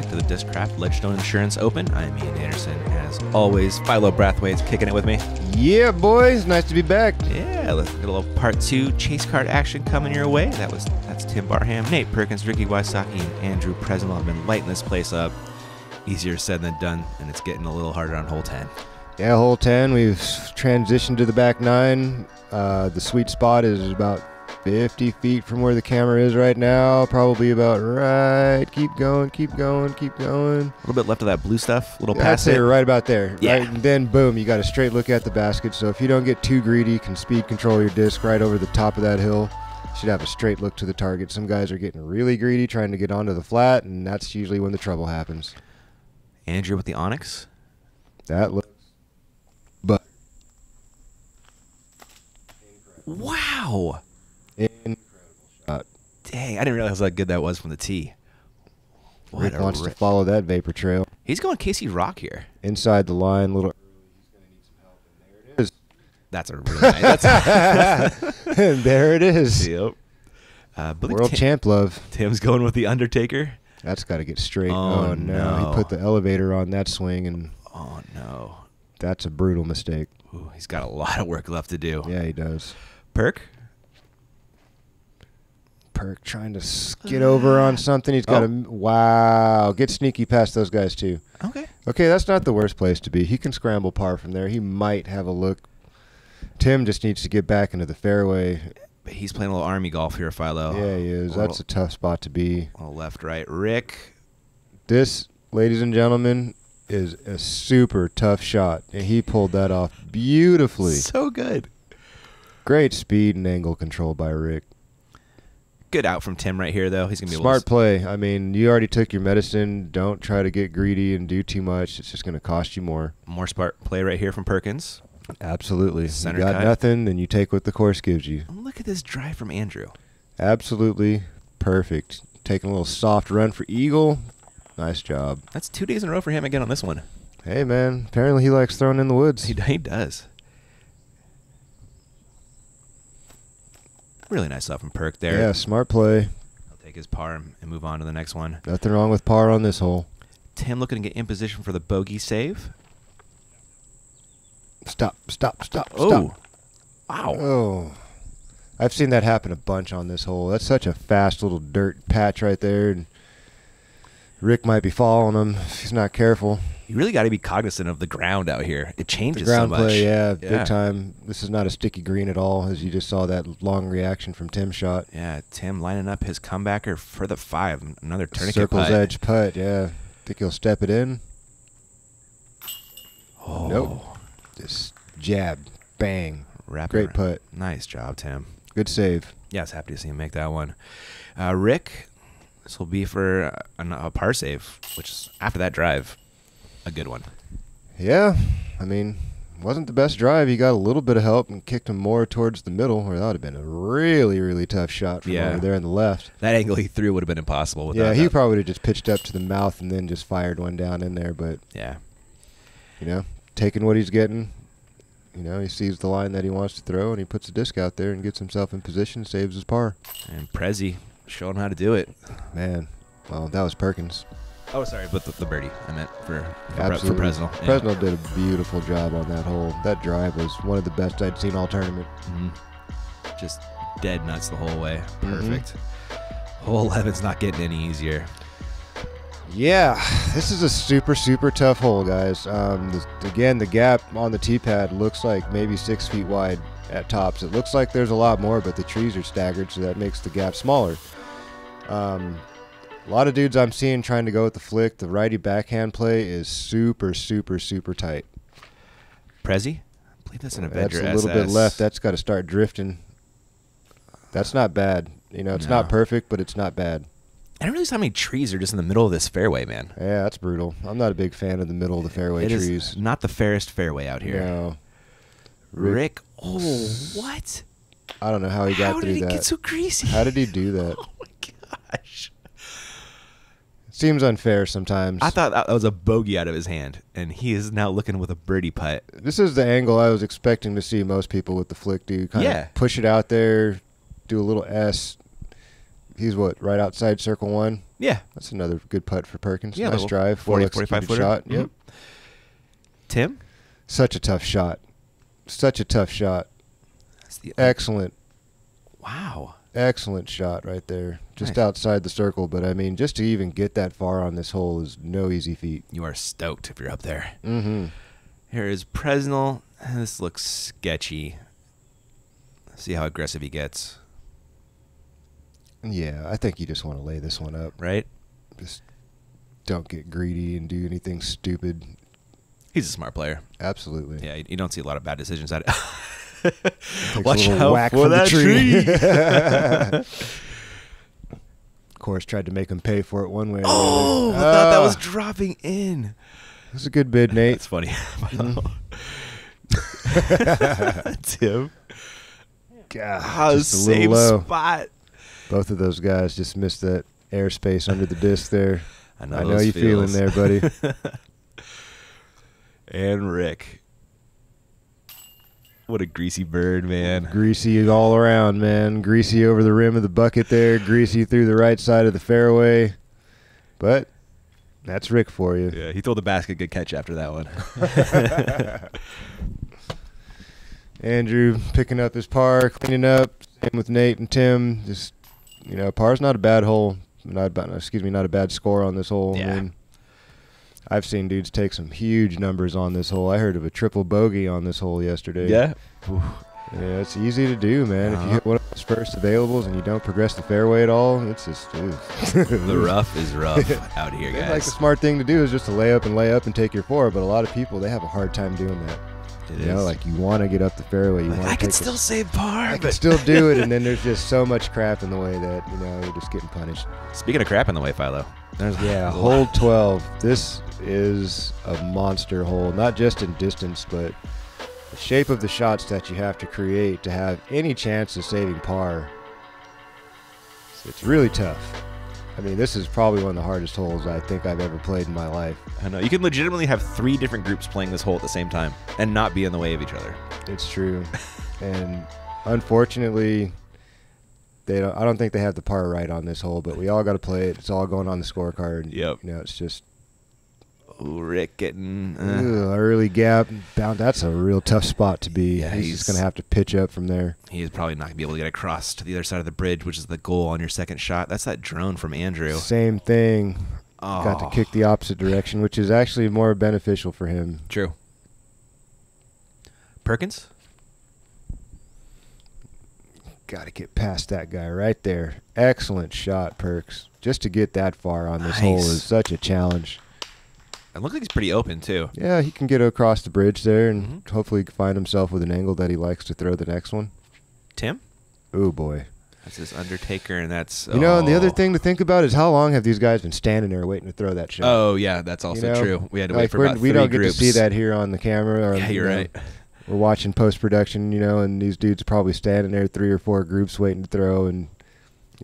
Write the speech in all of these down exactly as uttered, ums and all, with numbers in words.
back to the Discraft Ledgestone Insurance Open. I'm Ian Anderson. As always, Philo Brathwaite's kicking it with me. Yeah, boys. Nice to be back. Yeah, let's get a little part two chase card action coming your way. That was That's Tim Barham, Nate Perkins, Ricky Wysocki, and Andrew Presnell have been lighting this place up. Easier said than done, and it's getting a little harder on hole ten. Yeah, hole ten. We've transitioned to the back nine. Uh, the sweet spot is about fifty feet from where the camera is right now, probably about right. Keep going, keep going, keep going. A little bit left of that blue stuff, a little yeah, past I'd say it. Right about there. Yeah. Right, and then boom, you got a straight look at the basket. So if you don't get too greedy, you can speed control your disc right over the top of that hill. You should have a straight look to the target. Some guys are getting really greedy trying to get onto the flat, and that's usually when the trouble happens. Andrew with the Onyx. That looks. But. Wow. Incredible shot. Dang, I didn't realize how good that was from the tee. Rick wants to follow that vapor trail. He's going Casey Rock here. Inside the line, little. He's going to need some help, and there it is. That's a really nice. That's a and there it is. Yep. Uh, World Tim, champ love. Tim's going with the Undertaker. That's got to get straight. Oh, oh no. no. He put the elevator on that swing, and oh no, that's a brutal mistake. Ooh, he's got a lot of work left to do. Yeah, he does. Perk. Perk trying to skid over on something. He's got oh. a wow. Get sneaky past those guys too. Okay. Okay, that's not the worst place to be. He can scramble par from there. He might have a look. Tim just needs to get back into the fairway. He's playing a little army golf here, Philo. Yeah, he is. A that's little, a tough spot to be. Left, right, Rick. This, ladies and gentlemen, is a super tough shot, and he pulled that off beautifully. So good. Great speed and angle control by Rick. Good out from Tim right here, though. He's gonna be smart play. I mean, you already took your medicine. Don't try to get greedy and do too much. It's just gonna cost you more. More smart play right here from Perkins. Absolutely. Center you got cut. Nothing, then you take what the course gives you. Look at this drive from Andrew. Absolutely perfect. Taking a little soft run for Eagle. Nice job. That's two days in a row for him again on this one. Hey man, apparently he likes throwing in the woods. He, he does. Really nice off from Perk there. Yeah, smart play. He'll take his par and move on to the next one. Nothing wrong with par on this hole. Tim looking to get in position for the bogey save. Stop, stop, stop, oh. stop. Wow. Oh. I've seen that happen a bunch on this hole. That's such a fast little dirt patch right there. And Rick might be following him if he's not careful. You really got to be cognizant of the ground out here. It changes so much. The ground play, yeah, yeah, big time. This is not a sticky green at all, as you just saw that long reaction from Tim's shot. Yeah, Tim lining up his comebacker for the five. Another tourniquet Circles putt. Circles edge putt, yeah. Think he'll step it in. Oh. Nope. Just jab. Bang. Wrap Great around. Putt. Nice job, Tim. Good save. Yeah, I was happy to see him make that one. Uh, Rick, this will be for a, a par save, which is after that drive. A good one. Yeah, I mean, wasn't the best drive. He got a little bit of help and kicked him more towards the middle, where that would have been a really, really tough shot from yeah. over there on the left. That angle he threw would have been impossible. Without yeah, he that. Probably would have just pitched up to the mouth and then just fired one down in there. But yeah, you know, taking what he's getting, you know, he sees the line that he wants to throw, and he puts a disc out there and gets himself in position, saves his par. And Prezi showing him how to do it. Man, well, that was Perkins. Oh, sorry, but the, the birdie I meant for, for, for Presnell. Yeah. Presnell did a beautiful job on that hole. That drive was one of the best I'd seen all tournament. Mm-hmm. Just dead nuts the whole way. Perfect. Mm-hmm. Hole eleven's not getting any easier. Yeah, this is a super, super tough hole, guys. Um, the, again, the gap on the tee pad looks like maybe six feet wide at tops. It looks like there's a lot more, but the trees are staggered, so that makes the gap smaller. Um... A lot of dudes I'm seeing trying to go with the flick. The righty backhand play is super, super, super tight. Prezi? I believe that's an Avenger S S. That's a little bit left. That's got to start drifting. That's not bad. You know, it's no. not perfect, but it's not bad. I didn't realize how many trees are just in the middle of this fairway, man. Yeah, that's brutal. I'm not a big fan of the middle of the fairway it trees. It is not the fairest fairway out here. No. Rick. Rick. Oh, what? I don't know how he got how through that. How did he that. get so greasy? How did he do that? Oh, my gosh. Seems unfair sometimes. I thought that was a bogey out of his hand, and he is now looking with a birdie putt. This is the angle I was expecting to see most people with the flick do. Kind yeah. of push it out there, do a little S, he's what, right outside circle one? Yeah. That's another good putt for Perkins. Yeah, nice drive. forty, forty-five footer. Shot. Mm-hmm. Yep. Tim? Such a tough shot. Such a tough shot. That's the Excellent. Wow. Excellent shot right there. Just nice. Outside the circle. But, I mean, just to even get that far on this hole is no easy feat. You are stoked if you're up there. Mm-hmm. Here is Presnell. This looks sketchy. Let's see how aggressive he gets. Yeah, I think you just want to lay this one up. Right? Just don't get greedy and do anything stupid. He's a smart player. Absolutely. Yeah, you don't see a lot of bad decisions out of it. Watch out for that tree. Of course, tried to make him pay for it one way or another. Oh, I thought that was dropping in. That's a good bid, Nate. That's funny. Tim. God, same spot. Both of those guys just missed that airspace under the disc there. I know, I know you feeling there, buddy. And Rick. What a greasy bird, man. Greasy all around, man. Greasy over the rim of the bucket there. Greasy through the right side of the fairway. But that's Rick for you. Yeah, he threw the basket. Good catch after that one. Andrew picking up his par, cleaning up. Same with Nate and Tim. Just, you know, par's not a bad hole. Not about, excuse me, not a bad score on this hole. Yeah. I mean, I've seen dudes take some huge numbers on this hole. I heard of a triple bogey on this hole yesterday. Yeah. Whew. Yeah, it's easy to do, man. Uh-huh. If you hit one of those first availables and you don't progress the fairway at all, it's just the rough is rough out here, guys. Like, the smart thing to do is just to lay up and lay up and take your four, but a lot of people, they have a hard time doing that. It you is. know, like you want to get up the fairway. You like, want I can still it. save par. I but... can still do it, and then there's just so much crap in the way that, you know, you're just getting punished. Speaking of crap in the way, Philo. There's yeah, hole twelve. This is a monster hole, not just in distance, but the shape of the shots that you have to create to have any chance of saving par. So it's really tough. I mean, this is probably one of the hardest holes I think I've ever played in my life. I know. You can legitimately have three different groups playing this hole at the same time and not be in the way of each other. It's true. And unfortunately, they don't, I don't think they have the par right on this hole, but we all got to play it. It's all going on the scorecard. Yep. You know, it's just... Oh, Rick getting... Uh, ew, early gap. Bound, that's a real tough spot to be. Yeah, he's, he's just going to have to pitch up from there. He is probably not going to be able to get across to the other side of the bridge, which is the goal on your second shot. That's that drone from Andrew. Same thing. Oh. Got to kick the opposite direction, which is actually more beneficial for him. True. Perkins? Got to get past that guy right there. Excellent shot, Perks. Just to get that far on this nice. hole is such a challenge. It looks like he's pretty open, too. Yeah, he can get across the bridge there and mm-hmm. hopefully find himself with an angle that he likes to throw the next one. Tim? Oh, boy. That's his Undertaker, and that's... You oh. know, and the other thing to think about is how long have these guys been standing there waiting to throw that shot? Oh, yeah, that's also you know, true. We had to like wait for about three We don't groups. get to see that here on the camera. Or, yeah, you're you know, right. We're watching post-production, you know, and these dudes are probably standing there three or four groups waiting to throw, and...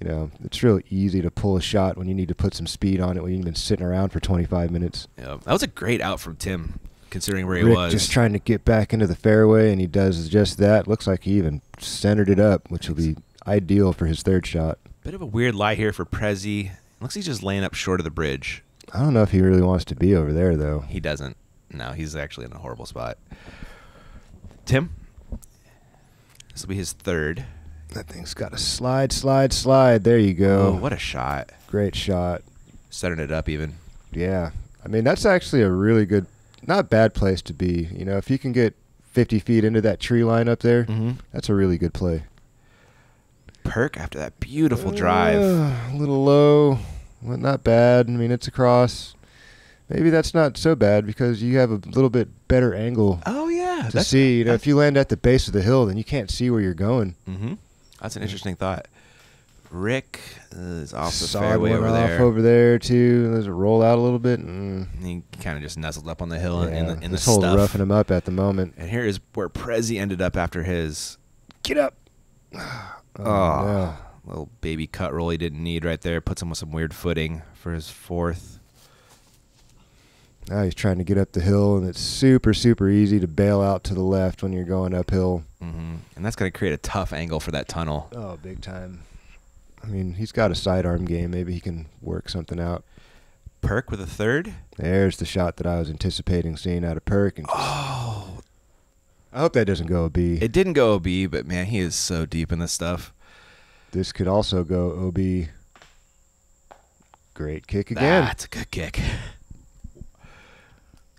You know, it's real easy to pull a shot when you need to put some speed on it when you've been sitting around for twenty-five minutes. Yeah, that was a great out from Tim, considering where Rick he was. Just trying to get back into the fairway, and he does just that. Looks like he even centered it up, which will be ideal for his third shot. Bit of a weird lie here for Prezi. Looks like he's just laying up short of the bridge. I don't know if he really wants to be over there, though. He doesn't. No, he's actually in a horrible spot. Tim? This will be his third. That thing's got a slide, slide, slide. There you go. Oh, what a shot. Great shot. Setting it up even. Yeah. I mean, that's actually a really good, not bad place to be. You know, if you can get fifty feet into that tree line up there, mm-hmm. that's a really good play. Perk after that beautiful uh, drive. A little low. Well, not bad. I mean, it's a cross. Maybe that's not so bad because you have a little bit better angle. Oh, yeah. To that's, see. You know, if you land at the base of the hill, then you can't see where you're going. Mm-hmm. That's an interesting thought. Rick is off the fairway over there. Off over there too. There's a roll out a little bit. Mm. He kind of just nestled up on the hill yeah. in the, in this the stuff. This roughing him up at the moment. And here is where Prezi ended up after his get up. Oh, oh no. Little baby cut roll he didn't need right there. Puts him with some weird footing for his fourth. Now he's trying to get up the hill, and it's super, super easy to bail out to the left when you're going uphill. Mm-hmm. And that's going to create a tough angle for that tunnel. Oh, big time. I mean, he's got a sidearm game. Maybe he can work something out. Perk with a third? There's the shot that I was anticipating seeing out of Perk. And oh. I hope that doesn't go O B. It didn't go O B, but, man, he is so deep in this stuff. This could also go O B. Great kick again. That's a good kick.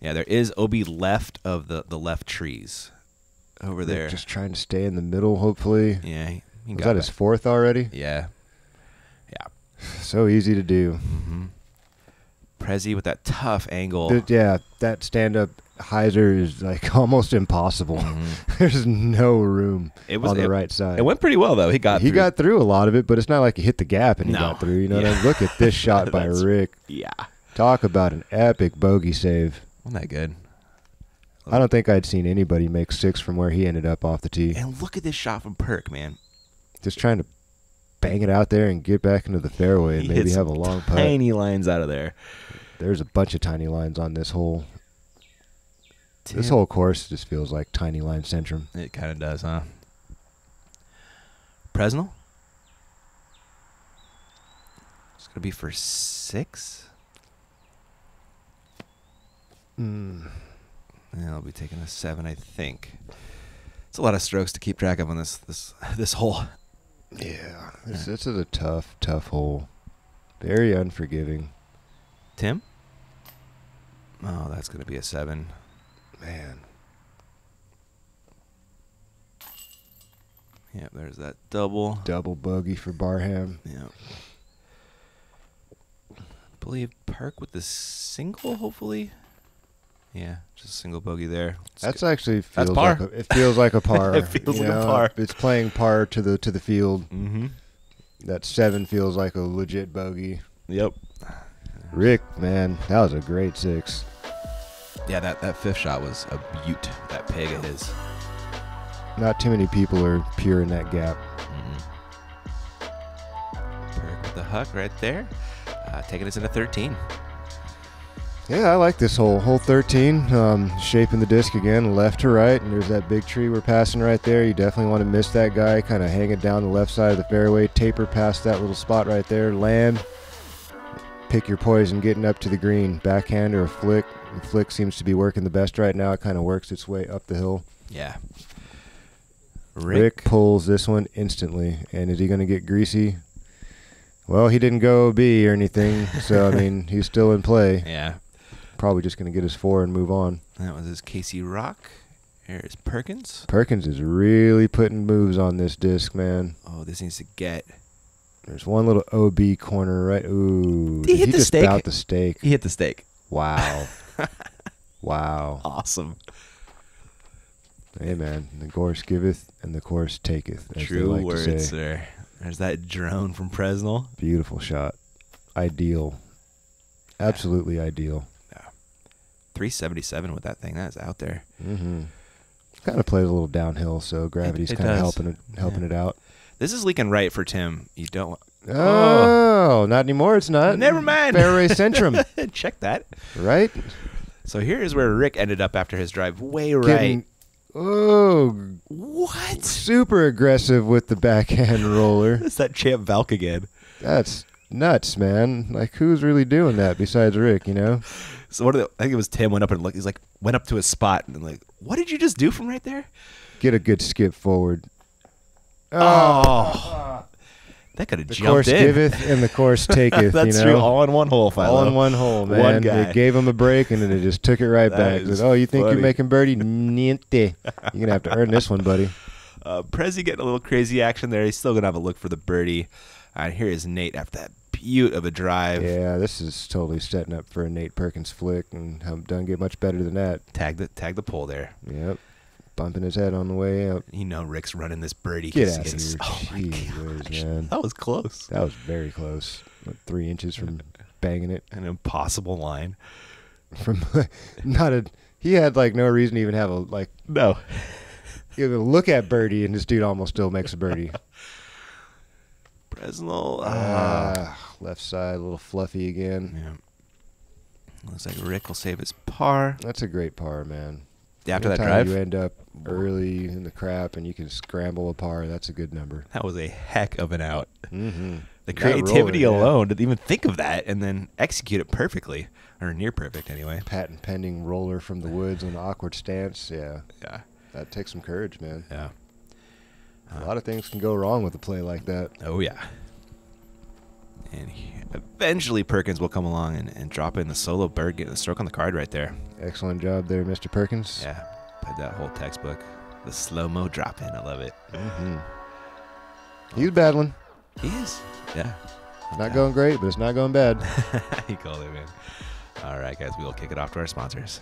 Yeah, there is O B left of the, the left trees over They're there. Just trying to stay in the middle, hopefully. Yeah. He, he was got that back. His fourth already? Yeah. Yeah. So easy to do. Mm-hmm. Prezi with that tough angle. But yeah, that stand-up hyzer is like almost impossible. Mm-hmm. There's no room it was, on the it, right side. It went pretty well, though. He got he through. got through a lot of it, but it's not like he hit the gap and he no. got through. You know yeah. what I mean? Look at this shot by Rick. Yeah. Talk about an epic bogey save. Wasn't that good? I don't think I'd seen anybody make six from where he ended up off the tee. And look at this shot from Perk, man. Just trying to bang it out there and get back into the fairway and maybe have a long putt. Tiny lines out of there. There's a bunch of tiny lines on this hole. Tim. This whole course just feels like tiny line centrum. It kind of does, huh? Presnell? It's going to be for six? Mm. Yeah, I'll be taking a seven, I think. It's a lot of strokes to keep track of on this this this hole. Yeah, this, this is a tough, tough hole. Very unforgiving. Tim? Oh, that's going to be a seven. Man. Yeah, there's that double. Double bogey for Barham. Yeah. I believe Perk with the single, hopefully. Yeah, just a single bogey there. It's that's good. actually feels that's par. Like a, it feels like a par. It feels you like know, a par. It's playing par to the to the field. Mm-hmm. That seven feels like a legit bogey. Yep. Rick, man, that was a great six. Yeah, that, that fifth shot was a beaut. That pig it is. Not too many people are pure in that gap. Mm-hmm. Perk with the huck right there. Uh, taking us into thirteen. Yeah, I like this hole. Hole thirteen, um, shaping the disc again, left to right, and there's that big tree we're passing right there. You definitely want to miss that guy, kind of hang it down the left side of the fairway, taper past that little spot right there, land, pick your poison, getting up to the green, backhand or a flick. The flick seems to be working the best right now. It kind of works its way up the hill. Yeah. Rick, Rick pulls this one instantly, and is he going to get greasy? Well, he didn't go O B or anything, so, I mean, he's still in play. Yeah. Probably just going to get his four and move on. That was his Casey Rock. Here's Perkins. Perkins is really putting moves on this disc, man. Oh, this needs to get. There's one little O B corner right. Ooh, did he, hit he the just stake? bout the stake. He hit the stake. Wow. Wow. Awesome. Hey, man. The course giveth and the course taketh. As True like words, to say. sir. There's that drone from Presnell. Beautiful shot. Ideal. Absolutely yeah. ideal. three seventy-seven with that thing. That is out there. Mm-hmm. Kind of plays a little downhill, so gravity's kind of helping it, helping yeah. it out. This is leaking right for Tim. You don't. Oh, oh. not anymore. It's not. Never mind. Fairway centrum. Check that. Right. So here is where Rick ended up after his drive. Way right. Getting, oh. What? Super aggressive with the backhand roller. It's that Champ Valk again. That's nuts, man. Like, who's really doing that besides Rick? You know. So what? Are the, I think it was Tim went up and looked. He's like went up to his spot and like, what did you just do from right there? Get a good skip forward. Oh, oh. That could have jumped in. The course giveth and the course taketh. That's you know? true. All in one hole, Philo. All in one hole, man. One guy. It gave him a break and then it just took it right back. Said, oh, you think funny. you're making birdie? Niente. You're gonna have to earn this one, buddy. Uh, Prezi getting a little crazy action there. He's still gonna have a look for the birdie. And here is Nate after that. Beaut of a drive. Yeah, this is totally setting up for a Nate Perkins flick, and doesn't get much better than that. Tag the tag the pole there. Yep, bumping his head on the way up. You know, Rick's running this birdie. Get out of here! Oh my gosh, man. That was close. That was very close. Like three inches from banging it. An impossible line. From not a. He had like no reason to even have a like. No. You look at birdie, and this dude almost still makes a birdie. Presnell. Ah. Uh, left side, a little fluffy again. Yeah. Looks like Rick will save his par. That's a great par, man. Yeah, after that drive? You end up early in the crap and you can scramble a par. That's a good number. That was a heck of an out. Mm-hmm. The creativity rolling, alone yeah. to even think of that and then execute it perfectly, or near perfect anyway. Patent pending roller from the woods in an awkward stance. Yeah. Yeah. That takes some courage, man. Yeah. Uh, a lot of things can go wrong with a play like that. Oh, yeah. And he, eventually Perkins will come along and, and drop in the solo bird, getting the stroke on the card right there. Excellent job there, Mister Perkins. Yeah. Played that whole textbook. The slow-mo drop in. I love it. Mm-hmm. He's battling. He is. Yeah. It's not yeah. going great, but it's not going bad. You called it, man. All right, guys, we will kick it off to our sponsors.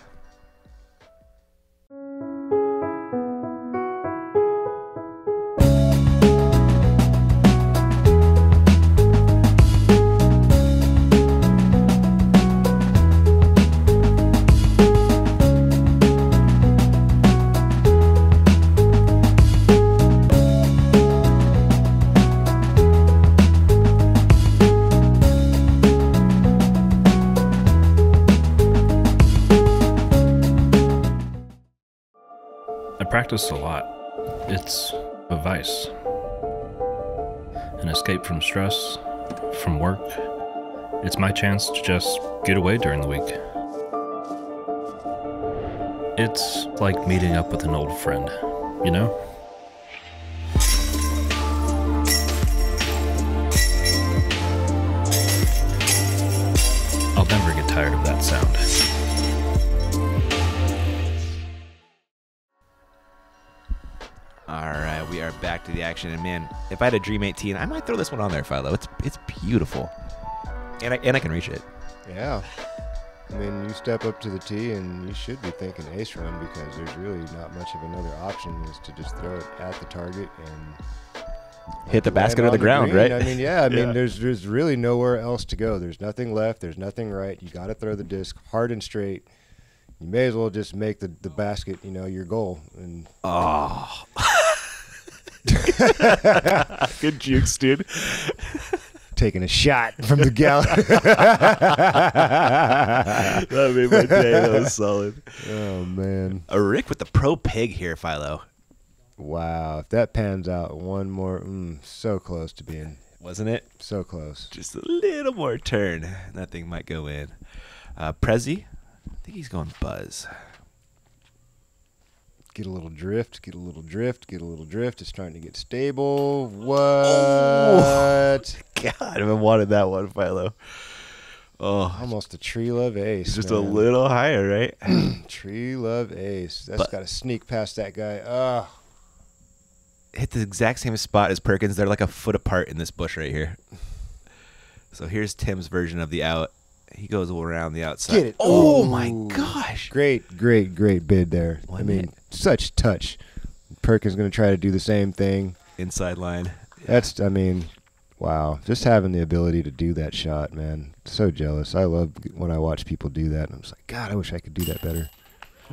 Practice a lot. It's a vice, an escape from stress, from work. It's my chance to just get away during the week. It's like meeting up with an old friend, you know? I'll never get tired of that sound. Back to the action, and man, if I had a Dream eighteen, I might throw this one on there, Philo. It's it's beautiful, and I and I can reach it. Yeah, I mean, you step up to the tee, and you should be thinking ace run because there's really not much of another option is to just throw it at the target and hit the basket or the ground, right? I mean, yeah, I mean, yeah. there's there's really nowhere else to go. There's nothing left. There's nothing right. You got to throw the disc hard and straight. You may as well just make the, the basket, you know, your goal. And oh. Good jukes, dude. Taking a shot from the gallery. That made my day. That was solid. Oh man, a Rick with the Pro Pig here, Philo. Wow, if that pans out one more, mm, so close to being, wasn't it? So close. Just a little more turn. That thing might go in. Uh, Prezi, I think he's going Buzz. Get a little drift, get a little drift, get a little drift. It's starting to get stable. What? Oh, God, I haven't wanted that one, Philo. Oh, almost a tree love ace. Just man. a little higher, right? Tree love ace. That's got to sneak past that guy. Oh. Hit the exact same spot as Perkins. They're like a foot apart in this bush right here. So here's Tim's version of the out. He goes around the outside. Get it. Oh, ooh, my gosh. Great, great, great bid there. One I mean, hit. Such touch. Perkins going to try to do the same thing. Inside line. Yeah. That's, I mean, wow. Just having the ability to do that shot, man. So jealous. I love when I watch people do that. And I'm just like, God, I wish I could do that better.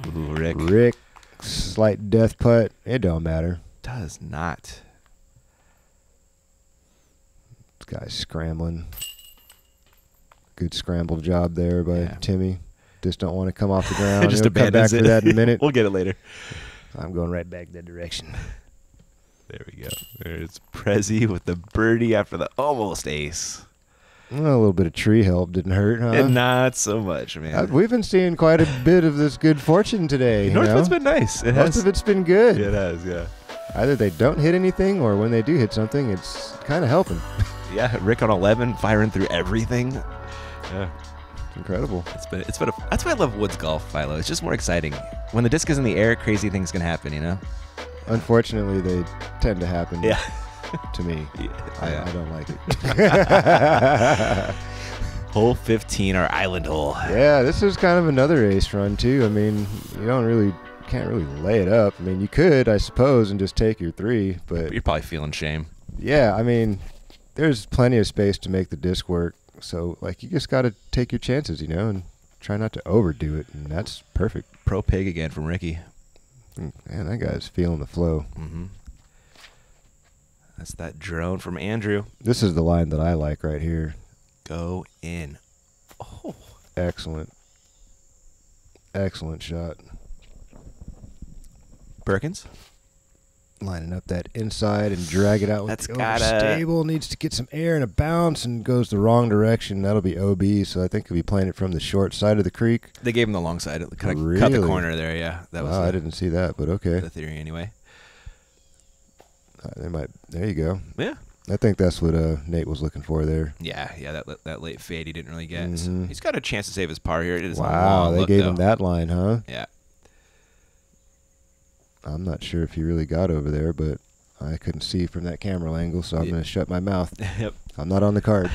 Ooh, Rick. Rick, slight death putt. It don't matter. Does not. This guy's scrambling. Good scramble job there by yeah. Timmy. Just don't want to come off the ground. Just abandons it. We'll come back to that in a minute. We'll get it later. I'm going right back that direction. There we go. There's Prezi with the birdie after the almost ace. Well, a little bit of tree help didn't hurt, huh? And not so much, man. Uh, we've been seeing quite a bit of this good fortune today. Northwood's been nice. It Most has. of it's been good. It has, yeah. Either they don't hit anything, or when they do hit something, it's kind of helping. Yeah, Rick on eleven, firing through everything. Yeah, incredible. It's been it's been a, that's why I love woods golf, Philo. It's just more exciting. When the disc is in the air, crazy things can happen, you know. Unfortunately, they tend to happen. Yeah. To me, yeah. I, yeah. I don't like it. Hole fifteen, our island hole. Yeah, this is kind of another ace run too. I mean, you don't really can't really lay it up. I mean, you could, I suppose, and just take your three, but you're probably feeling shame. Yeah, I mean, there's plenty of space to make the disc work. So, like, you just got to take your chances, you know, and try not to overdo it, and that's perfect. Pro Pig again from Ricky. Man, that guy's feeling the flow. Mm-hmm. That's that drone from Andrew. This is the line that I like right here. Go in. Oh. Excellent. Excellent shot. Perkins? lining up that inside and drag it out with That's the overstable. Needs to get some air and a bounce and goes the wrong direction. That'll be O B, so I think he'll be playing it from the short side of the creek. They gave him the long side. It cut, really? cut the corner there, yeah. That was. Wow, the, I didn't see that, but okay. The theory anyway. Uh, they might. There you go. Yeah. I think that's what uh, Nate was looking for there. Yeah, yeah, that that late fade he didn't really get. Mm-hmm. So he's got a chance to save his par here. It is wow, they look, gave though. him that line, huh? Yeah. I'm not sure if he really got over there, but I couldn't see from that camera angle, so I'm yep. going to shut my mouth. Yep. I'm not on the card.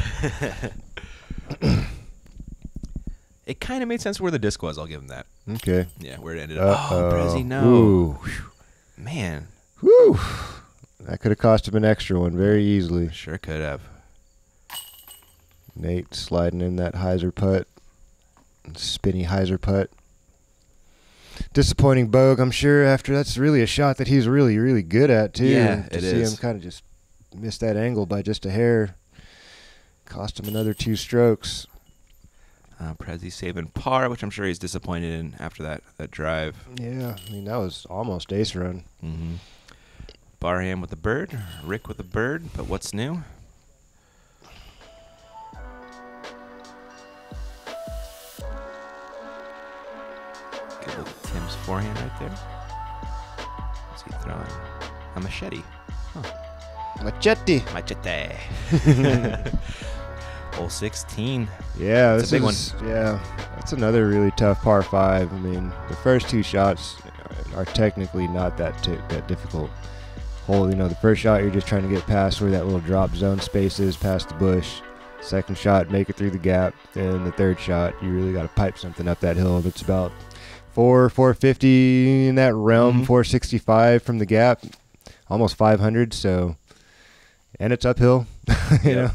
It kind of made sense where the disc was. I'll give him that. Okay. Yeah, where it ended up. Uh -oh. Oh, Prezi, no. Ooh. Man. Whew. That could have cost him an extra one very easily. Sure could have. Nate sliding in that hyzer putt. Spinny hyzer putt. Disappointing Bogue, I'm sure, after that's really a shot that he's really, really good at, too. Yeah, it is. To see him kind of just miss that angle by just a hair. Cost him another two strokes. Uh, Prezi saving par, which I'm sure he's disappointed in after that, that drive. Yeah, I mean, that was almost ace run. Mm-hmm. Barham with the bird, Rick with the bird, but what's new? Good look at Tim's forehand right there. What's he throwing? A machete. Huh. Machete. Machete. Hole sixteen. Yeah, that's this a big is, one. Yeah, that's another really tough par five. I mean, the first two shots are technically not that t that difficult. Hole, you know, the first shot you're just trying to get past where that little drop zone space is, past the bush. Second shot, make it through the gap, and the third shot, you really got to pipe something up that hill. It's about four, four fifty in that realm, mm-hmm. four sixty five from the gap, almost five hundred. So, and it's uphill. you yep. know,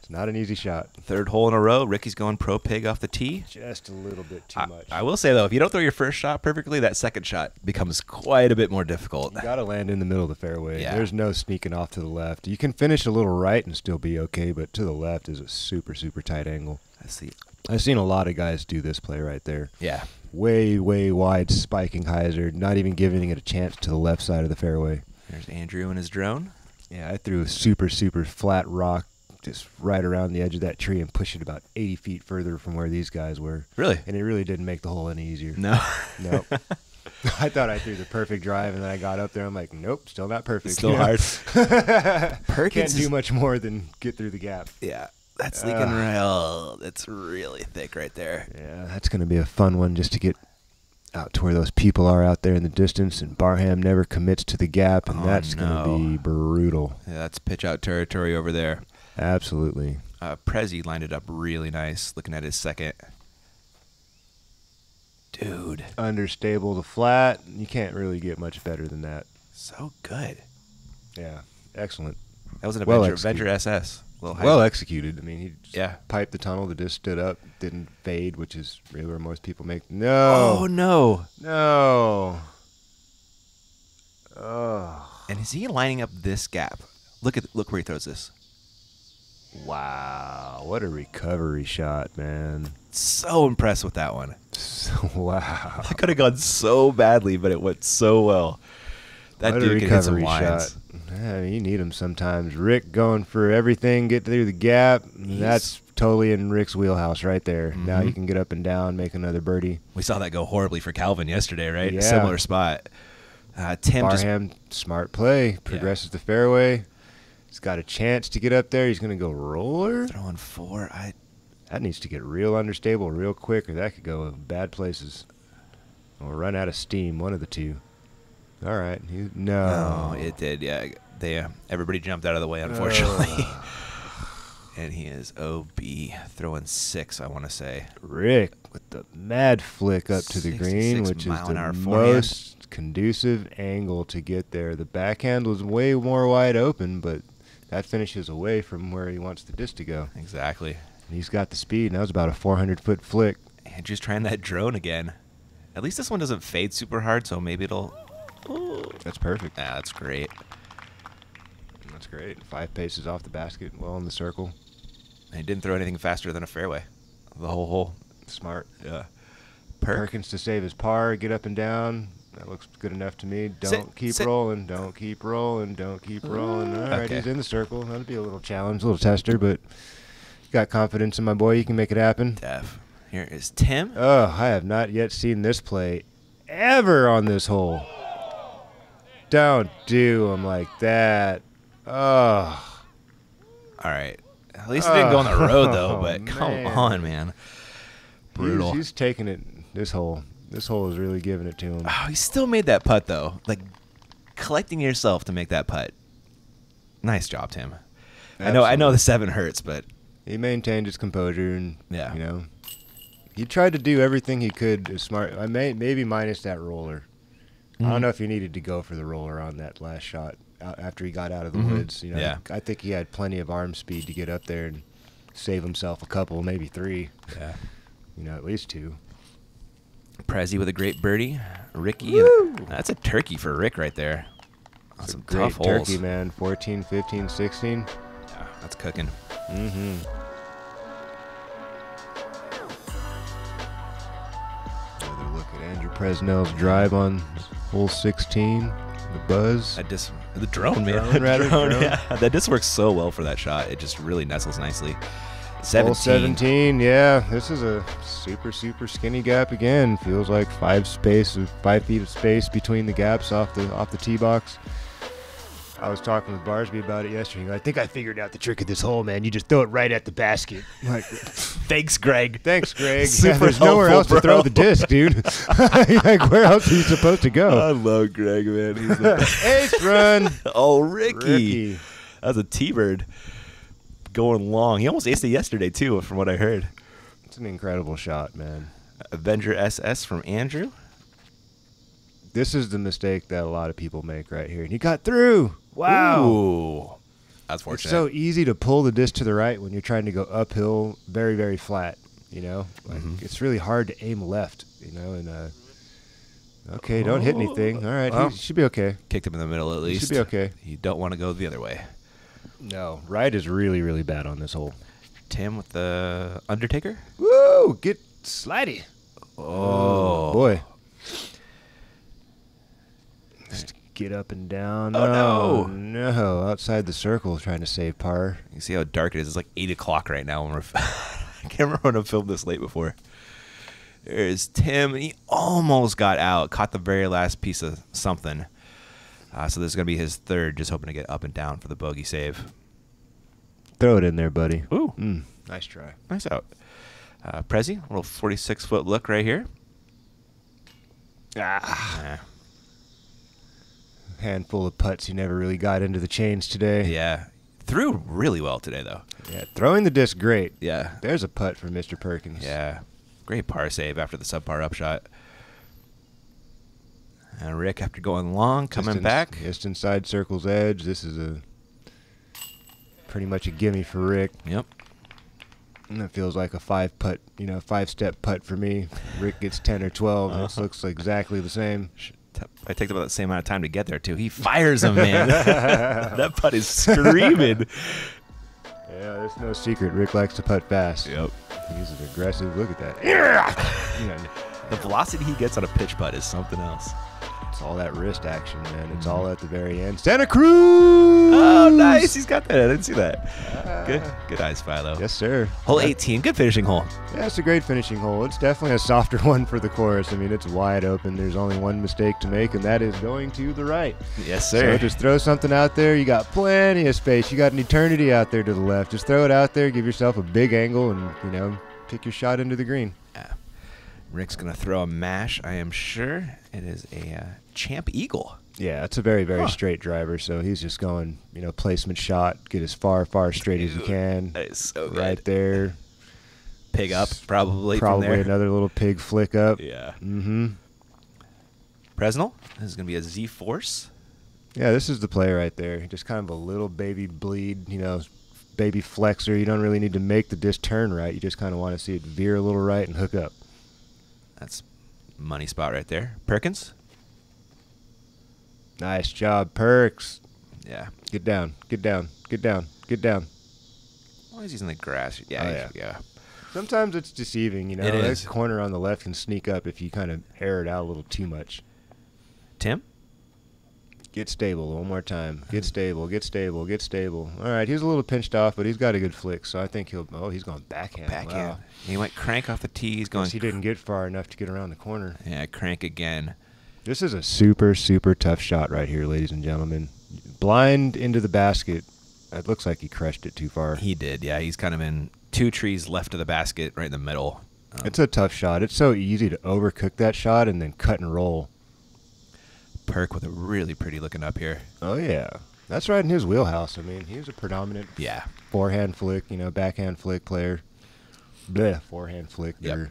it's not an easy shot. Third hole in a row, Ricky's going pro pig off the tee. Just a little bit too I, much. I will say though, if you don't throw your first shot perfectly, that second shot becomes quite a bit more difficult. You got to land in the middle of the fairway. Yeah. There's no sneaking off to the left. You can finish a little right and still be okay, but to the left is a super super tight angle. I see. I've seen a lot of guys do this play right there. Yeah. Way, way wide spiking hyzer, not even giving it a chance to the left side of the fairway. There's Andrew and his drone. Yeah, I threw a super, super flat rock just right around the edge of that tree and pushed it about eighty feet further from where these guys were. Really? And it really didn't make the hole any easier. No. No. I thought I threw the perfect drive, and then I got up there. I'm like, nope, still not perfect. It's still you know? hard. Perkins can't do much more than get through the gap. Yeah. That's leaking uh, real. That's really thick right there. Yeah, that's going to be a fun one just to get out to where those people are out there in the distance. And Barham never commits to the gap, and oh, that's no. going to be brutal. Yeah, that's pitch out territory over there. Absolutely. Uh, Prezi lined it up really nice, looking at his second. Dude. Understable to flat. You can't really get much better than that. So good. Yeah, excellent. That was an Avenger, well Avenger S S. Well executed. I mean, he just yeah. piped the tunnel. The disc stood up, didn't fade, which is really where most people make. No. Oh, no. No. Oh. And is he lining up this gap? Look at look where he throws this. Wow. What a recovery shot, man. So impressed with that one. Wow. That could have gone so badly, but it went so well. That what dude can hit some lines. Yeah, you need him sometimes. Rick going for everything, get through the gap. He's That's totally in Rick's wheelhouse right there. Mm-hmm. Now you can get up and down, make another birdie. We saw that go horribly for Calvin yesterday, right? Yeah. A similar spot. Uh, Tim Barham, just, smart play, progresses yeah. the fairway. He's got a chance to get up there. He's going to go roller. Throwing four. I. That needs to get real understable real quick, or that could go in bad places. Or run out of steam, one of the two. All right. He, no. no, it did. Yeah, they uh, everybody jumped out of the way, unfortunately. Uh. And he is O B throwing six. I want to say Rick with the mad flick up to the green, which is the most conducive angle to get there. The backhand was way more wide open, but that finishes away from where he wants the disc to go. Exactly. And he's got the speed. And that was about a four hundred foot flick. And just trying that drone again. At least this one doesn't fade super hard, so maybe it'll. Ooh. That's perfect. Yeah, that's great. That's great. Five paces off the basket, well in the circle. And he didn't throw anything faster than a fairway. The whole hole. Smart. Yeah. Perk. Perkins to save his par, get up and down. That looks good enough to me. Don't sit, keep sit. rolling. Don't keep rolling. Don't keep rolling. All okay. right, he's in the circle. That'll be a little challenge, a little tester, but you got confidence in my boy. You can make it happen. Def. Here is Tim. Oh, I have not yet seen this play ever on this hole. Don't do him like that. Oh. All right. At least it oh. didn't go on the road, though, but oh, come man. on, man. Brutal. He's, he's taking it this hole. This hole is really giving it to him. Oh, he still made that putt, though. Like, collecting yourself to make that putt. Nice job, Tim. Absolutely. I know I know the seven hurts, but... He maintained his composure, and, yeah. you know, he tried to do everything he could as smart. I may, maybe minus that roller. Mm-hmm. I don't know if he needed to go for the roller on that last shot after he got out of the mm-hmm. woods. You know, yeah. I think he had plenty of arm speed to get up there and save himself a couple, maybe three. Yeah. You know, at least two. Prezi with a great birdie. Ricky. Woo! That's a turkey for Rick right there. That's some great tough holes. Turkey, man. fourteen, fifteen, sixteen. Yeah, that's cooking. Mm-hmm. Another look at Andrew Presnell's drive on hole sixteen. The buzz. That just, the drone, man. Drone, rather, drone, drone. Yeah. That just works so well for that shot. It just really nestles nicely. seventeen. seventeen, yeah. This is a super, super skinny gap again. Feels like five space, five feet of space between the gaps off the off the tee box. I was talking with Barsby about it yesterday. I think I figured out the trick of this hole, man. You just throw it right at the basket. Like, thanks, Greg. Thanks, Greg. Super yeah, there's helpful, nowhere else bro. to throw the disc, dude. Like, where else are you supposed to go? I love Greg, man. He's the ace run. Oh, Ricky. Ricky. That's a T-bird. Going long. He almost aced it yesterday, too, from what I heard. It's an incredible shot, man. Avenger S S from Andrew. This is the mistake that a lot of people make right here. And he got through. Wow. Ooh. That's fortunate. It's so easy to pull the disc to the right when you're trying to go uphill very, very flat, you know? Like, mm-hmm. It's really hard to aim left, you know? And uh, okay, don't oh. hit anything. All right, well, he should be okay. Kicked him in the middle at least. He should be okay. You don't want to go the other way. No, right is really, really bad on this hole. Tim with the Undertaker. Woo, get slidey. Oh, oh boy. Just get up and down. Oh, oh, no. No, outside the circle trying to save par. You see how dark it is. It's like eight o'clock right now. When we're I can't remember when I filmed this late before. There's Tim, and he almost got out. Caught the very last piece of something. Uh, so this is going to be his third, just hoping to get up and down for the bogey save. Throw it in there, buddy. Ooh. Mm. Nice try. Nice out. Uh, Prezi, a little forty-six foot look right here. Ah. Yeah. Handful of putts. He never really got into the chains today. Yeah. Threw really well today, though. Yeah. Throwing the disc great. Yeah. There's a putt for Mister Perkins. Yeah. Great par save after the subpar upshot. And Rick, after going long, coming just in, back. Just inside circle's edge. This is a pretty much a gimme for Rick. Yep. And that feels like a five-putt, you know, five-step putt for me. Rick gets ten or twelve. Uh-huh. This looks exactly the same. I take about the same amount of time to get there, too. He fires him, man. That putt is screaming. Yeah, there's no secret. Rick likes to putt fast. Yep. He's an aggressive. Look at that. You know, the velocity he gets on a pitch putt is something else. It's all that wrist action, man. It's all at the very end. Santa Cruz! Oh, nice. He's got that. I didn't see that. Uh, good good eyes, Philo. Yes, sir. Hole eighteen. Good finishing hole. Yeah, it's a great finishing hole. It's definitely a softer one for the course. I mean, it's wide open. There's only one mistake to make, and that is going to the right. Yes, sir. So just throw something out there. You got plenty of space. You got an eternity out there to the left. Just throw it out there. Give yourself a big angle and, you know, pick your shot into the green. Yeah. Rick's going to throw a mash, I am sure. It is a... Uh, Champ Eagle. Yeah, it's a very, very huh. straight driver, so he's just going, you know, placement shot, get as far, far straight Dude, as you can. That is so good. Right there. Pig up, probably. Probably from there. Another little pig flick up. Yeah. Mm-hmm. Presnell, this is going to be a Z-force. Yeah, this is the play right there. Just kind of a little baby bleed, you know, baby flexor. You don't really need to make the disc turn right. You just kind of want to see it veer a little right and hook up. That's money spot right there. Perkins? Nice job, Perks. Yeah. Get down. Get down. Get down. Get down. Why is he in the grass? Yeah, oh, yeah. yeah. Sometimes it's deceiving, you know. It that is. corner on the left can sneak up if you kind of air it out a little too much. Tim. Get stable one more time. Get stable, get stable, get stable. All right, he's a little pinched off, but he's got a good flick, so I think he'll... Oh, he's going backhand. Backhand. Wow. He might crank off the tee. He's going... He didn't get far enough to get around the corner. Yeah, crank again. This is a super, super tough shot right here, ladies and gentlemen. Blind into the basket. It looks like he crushed it too far. He did, yeah. He's kind of in two trees left of the basket, right in the middle. Um, it's a tough shot. It's so easy to overcook that shot and then cut and roll. Perk with a really pretty looking up here. Oh, yeah. That's right in his wheelhouse. I mean, he's a predominant yeah. forehand flick, you know, backhand flick player. Bleh, forehand flick. Yep.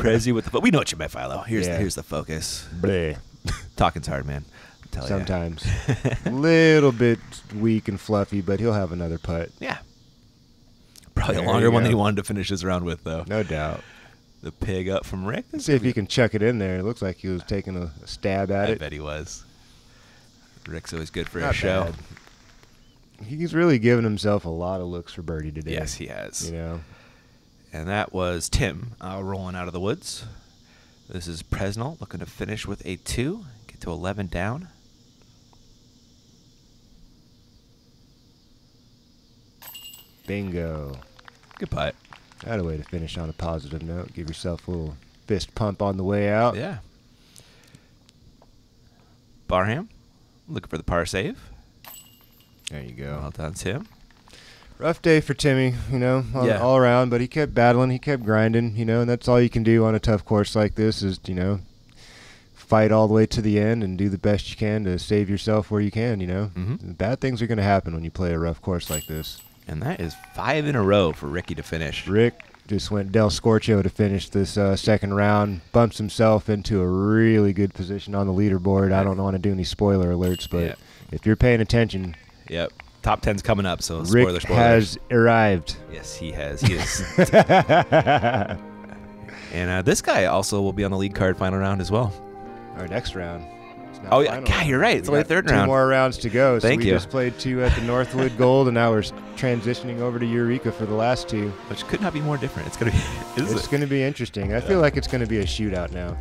Crazy with the fo- We know what you meant, Philo. Here's, yeah. the, here's the focus. Bleh. Talking's hard, man. I'm telling you. Sometimes. A little bit weak and fluffy, but he'll have another putt. Yeah. Probably there a longer one than he wanted to finish his round with, though. No doubt. The pig up from Rick. Let's see if he can chuck it in there. It looks like he was taking a stab at I it. I bet he was. Rick's always good for Not a show. Bad. He's really given himself a lot of looks for birdie today. Yes, he has. You know, and that was Tim uh, rolling out of the woods. This is Presnell looking to finish with a two, get to eleven down. Bingo. Good putt. That's a way to finish on a positive note. Give yourself a little fist pump on the way out. Yeah. Barham, looking for the par save. There you go. Well done, Tim. Rough day for Timmy, you know, all, yeah. all around, but he kept battling. He kept grinding, you know, and that's all you can do on a tough course like this is, you know, fight all the way to the end and do the best you can to save yourself where you can, you know. Mm-hmm. Bad things are going to happen when you play a rough course like this. And that is five in a row for Ricky to finish. Rick just went Del Scorcho to finish this uh, second round. Bumps himself into a really good position on the leaderboard. I don't want to do any spoiler alerts, but yeah. if you're paying attention. Yep. Top ten's coming up, so Rick spoiler, spoiler. has arrived. Yes, he has. He is. And uh, this guy also will be on the lead card final round as well. Our next round. Oh, yeah, God, you're right. It's we only third two round. Two more rounds to go. So Thank we you. just played two at the Northwood Gold, and now we're transitioning over to Eureka for the last two. Which could not be more different. It's going to be It's it? going to be interesting. I feel like it's going to be a shootout now.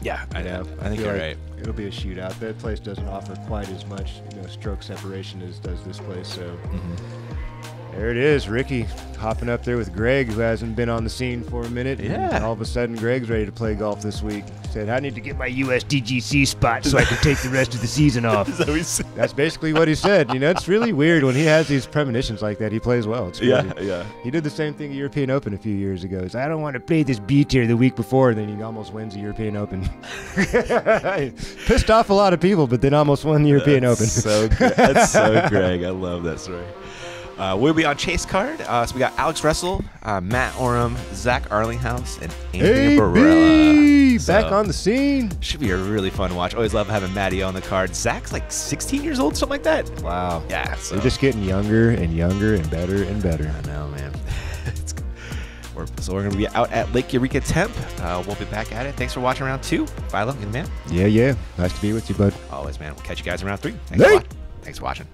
Yeah, I know. I, I think you're like right. It'll be a shootout. That place doesn't offer quite as much you know, stroke separation as does this place. So mm-hmm. there it is. Ricky hopping up there with Greg, who hasn't been on the scene for a minute. Yeah. And all of a sudden, Greg's ready to play golf this week. Said, I need to get my U S D G C spot so I can take the rest of the season off. That's, That's basically what he said. You know, it's really weird when he has these premonitions like that. He plays well. It's crazy. Yeah, yeah. He did the same thing at European Open a few years ago. He's like, I don't want to play this B tier the week before. And then he almost wins the European Open. Pissed off a lot of people, but then almost won the European That's Open. So That's so Greg. I love that story. Uh, we'll be on Chase Card. Uh, so we got Alex Russell, uh, Matt Orham, Zach Arlinghouse, and Andy Barella. So back on the scene. Should be a really fun watch. Always love having Matty on the card. Zach's like sixteen years old, something like that. Wow. Yeah. So. We're just getting younger and younger and better and better. I know, man. it's, we're, so we're going to be out at Lake Eureka Temp. Uh, we'll be back at it. Thanks for watching round two. Philo, good man. Yeah, yeah. Nice to be with you, bud. Always, man. We'll catch you guys in round three. Thanks, a lot. Thanks for watching.